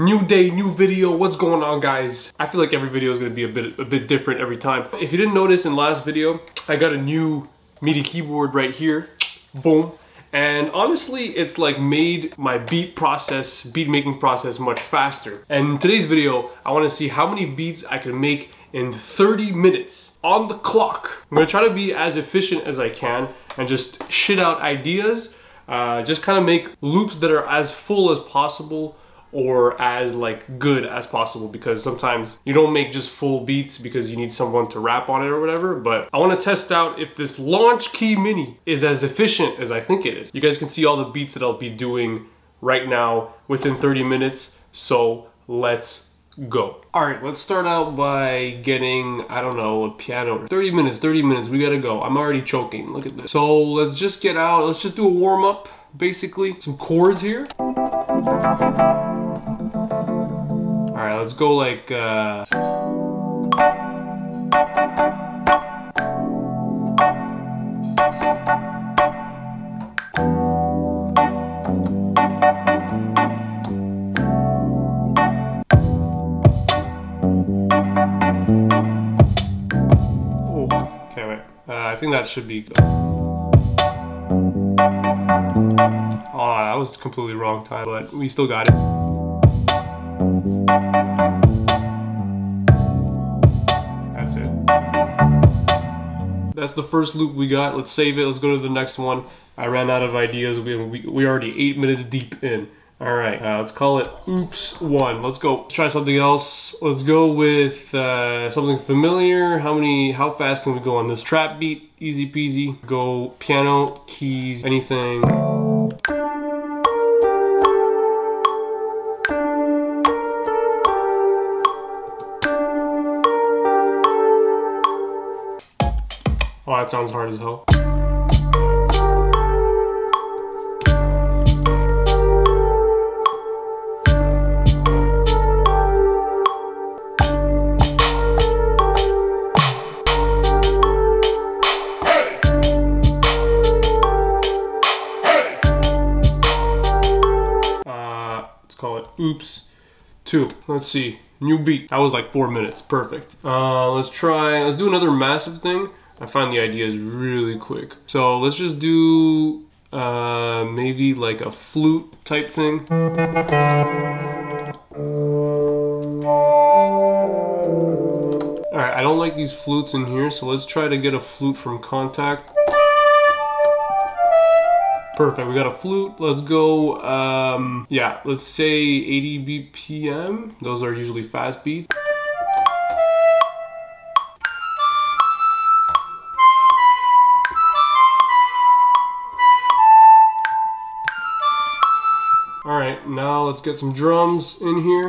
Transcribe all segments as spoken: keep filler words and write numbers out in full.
New day, new video, what's going on guys? I feel like every video is gonna be a bit a bit different every time. If you didn't notice in last video, I got a new MIDI keyboard right here, boom. And honestly, it's like made my beat process, beat making process much faster. And in today's video, I wanna see how many beats I can make in thirty minutes on the clock. I'm gonna try to be as efficient as I can and just shit out ideas, uh, just kinda make loops that are as full as possible or as like good as possible, because sometimes you don't make just full beats because you need someone to rap on it or whatever. But I want to test out if this Launchkey Mini is as efficient as I think it is. You guys can see all the beats that I'll be doing right now within thirty minutes, so let's go. All right, let's start out by getting, I don't know, a piano. thirty minutes, thirty minutes, we gotta go. I'm already choking, look at this. So let's just get out, let's just do a warm up, basically. Some chords here. Alright, let's go like, uh... oh, okay, wait. Uh, I think that should be... Oh, that was completely wrong time, but we still got it. That's it. That's the first loop we got. Let's save it. Let's go to the next one. I ran out of ideas. We we, we already eight minutes deep in. All right. Uh, let's call it Oops One. Let's go. Let's try something else. Let's go with uh, something familiar. How many? How fast can we go on this trap beat? Easy peasy. Go piano, keys, anything. Oh, that sounds hard as hell. Uh, let's call it Oops Two. Let's see. New beat. That was like four minutes. Perfect. Uh, let's try, let's do another Massive thing. I find the ideas really quick. So let's just do uh, maybe like a flute type thing. All right, I don't like these flutes in here, so let's try to get a flute from Kontakt. Perfect, we got a flute. Let's go, um, yeah, let's say eighty B P M. Those are usually fast beats. All right, now let's get some drums in here.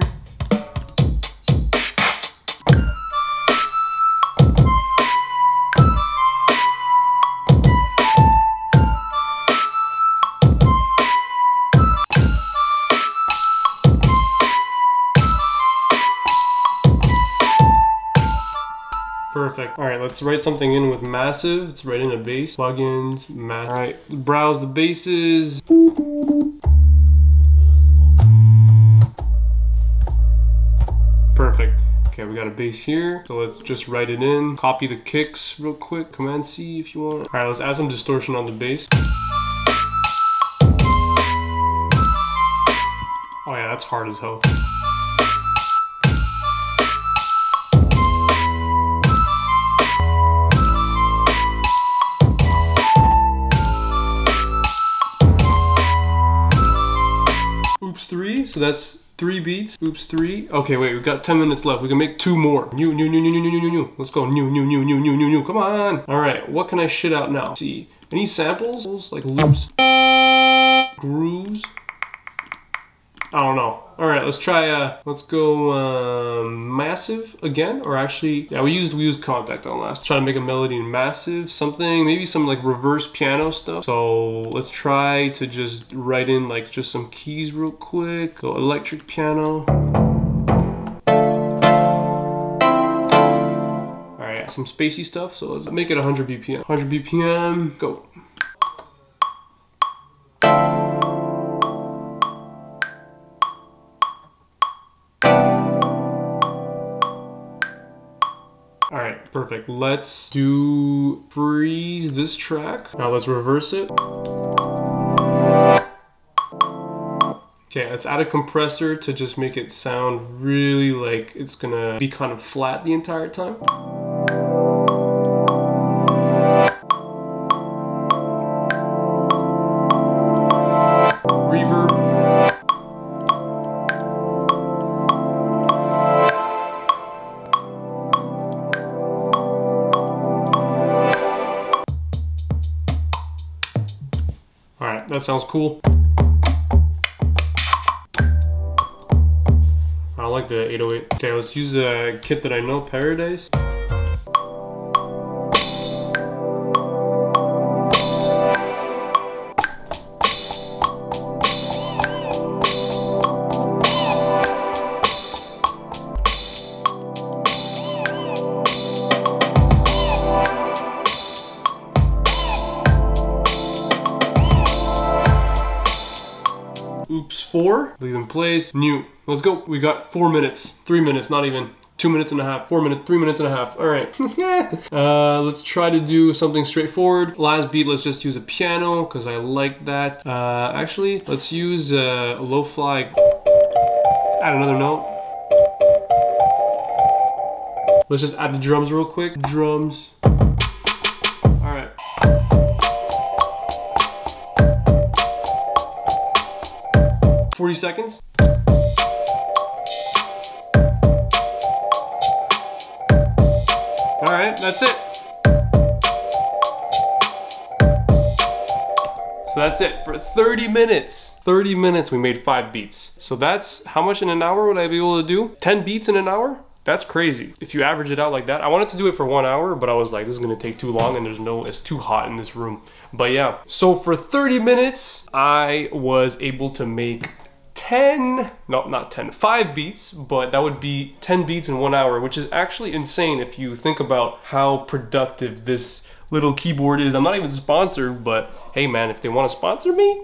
Perfect. All right, let's write something in with Massive. Let's write in a bass. Plugins, Massive. All right, browse the basses. Perfect. Okay, we got a bass here, so let's just write it in. Copy the kicks real quick. Command C if you want. All right, let's add some distortion on the bass. Oh yeah, that's hard as hell. Oops Three, so that's three beats. Oops, three. Okay, wait, we've got ten minutes left. We can make two more. New, new, new, new, new, new, new, new. Let's go. New, new, new, new, new, new, new. Come on. All right, what can I shit out now? Let's see, any samples? Like loops, grooves? I don't know. All right, let's try, uh, let's go uh, Massive again, or actually, yeah, we used, we used Kontakt on last. Try to make a melody in Massive, something, maybe some like reverse piano stuff. So let's try to just write in like just some keys real quick. So electric piano. All right, some spacey stuff. So let's make it one hundred B P M. one hundred B P M, go. perfect. Let's do freeze this track. Now let's reverse it. Okay, let's add a compressor to just make it sound really like it's gonna be kind of flat the entire time. Reverb. All right, that sounds cool. I like the eight oh eight. Okay, let's use a kit that I know, Paradise. Oops, four. Leave in place. New. Let's go. We got four minutes. Three minutes, not even. Two minutes and a half. Four minutes. Three minutes and a half. All right. uh, let's try to do something straightforward. Last beat, let's just use a piano because I like that. Uh, actually, let's use uh, a lo-fi. Let's add another note. Let's just add the drums real quick. Drums. forty seconds. All right, that's it. So that's it for thirty minutes. thirty minutes, we made five beats. So that's how much in an hour would I be able to do? ten beats in an hour? That's crazy. If you average it out like that, I wanted to do it for one hour, but I was like, this is gonna take too long and there's no, it's too hot in this room. But yeah, so for thirty minutes, I was able to make ten, no, not ten, five beats, but that would be ten beats in one hour, which is actually insane if you think about how productive this little keyboard is. I'm not even sponsored, but hey man, if they wanna sponsor me,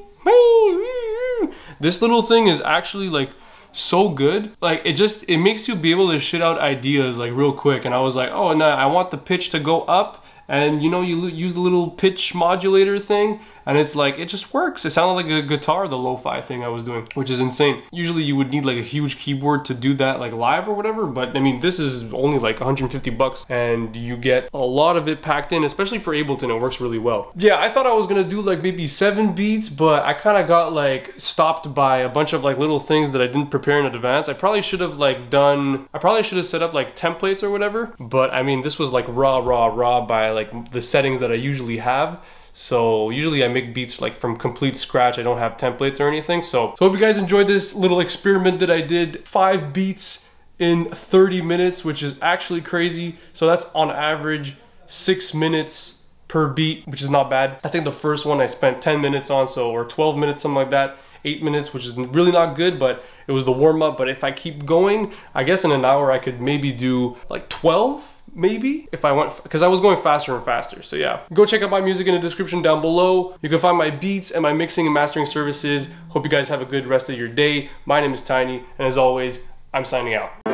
this little thing is actually like, so good. Like it just, it makes you be able to shit out ideas like real quick. And I was like, oh no, I want the pitch to go up. And you know, you use the little pitch modulator thing and it's like, it just works. It sounded like a guitar, the lo-fi thing I was doing, which is insane. Usually you would need like a huge keyboard to do that like live or whatever. But I mean, this is only like a hundred fifty bucks and you get a lot of it packed in, especially for Ableton, it works really well. Yeah, I thought I was gonna do like maybe seven beats, but I kind of got like stopped by a bunch of like little things that I didn't prepare in advance. I probably should have like done, I probably should have set up like templates or whatever. But I mean, this was like raw, raw, raw by like the settings that I usually have. So usually I make beats like from complete scratch. I don't have templates or anything. So, so hope you guys enjoyed this little experiment that I did. Five beats in thirty minutes, which is actually crazy. So that's on average six minutes per beat, which is not bad. I think the first one I spent ten minutes on, so or twelve minutes, something like that. Eight minutes, which is really not good, but it was the warm up. But if I keep going, I guess in an hour I could maybe do like twelve. Maybe if I went, because I was going faster and faster. So yeah, go check out my music in the description down below. You can find my beats and my mixing and mastering services. Hope you guys have a good rest of your day. My name is Tiny, and as always, I'm signing out.